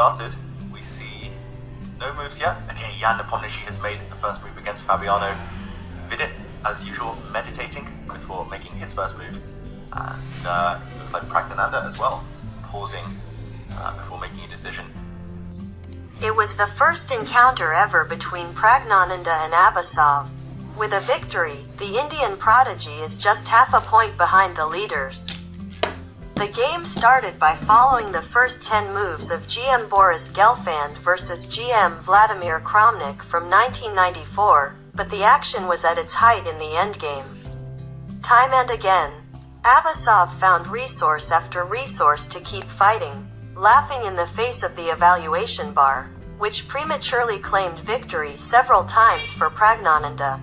started. We see no moves yet. Okay, Yana Pomnishi has made the first move against Fabiano. Vidit, as usual, meditating before making his first move. And it looks like Praggnanandhaa as well, pausing before making a decision. It was the first encounter ever between Praggnanandhaa and Abasov. With a victory, the Indian prodigy is just half a point behind the leaders. The game started by following the first 10 moves of GM Boris Gelfand versus GM Vladimir Kramnik from 1994, but the action was at its height in the endgame. Time and again, Abasov found resource after resource to keep fighting, laughing in the face of the evaluation bar, which prematurely claimed victory several times for Praggnanandhaa.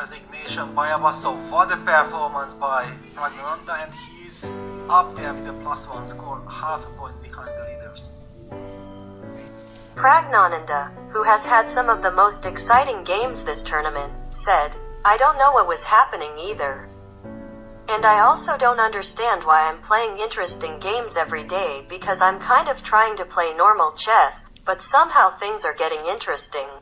Resignation by Abasov. What a performance by Praggnanandhaa, and he's up there with a +1 score, half a point behind the leaders. Praggnanandhaa, who has had some of the most exciting games this tournament, said, "I don't know what was happening either. And I also don't understand why I'm playing interesting games every day because I'm kind of trying to play normal chess, but somehow things are getting interesting."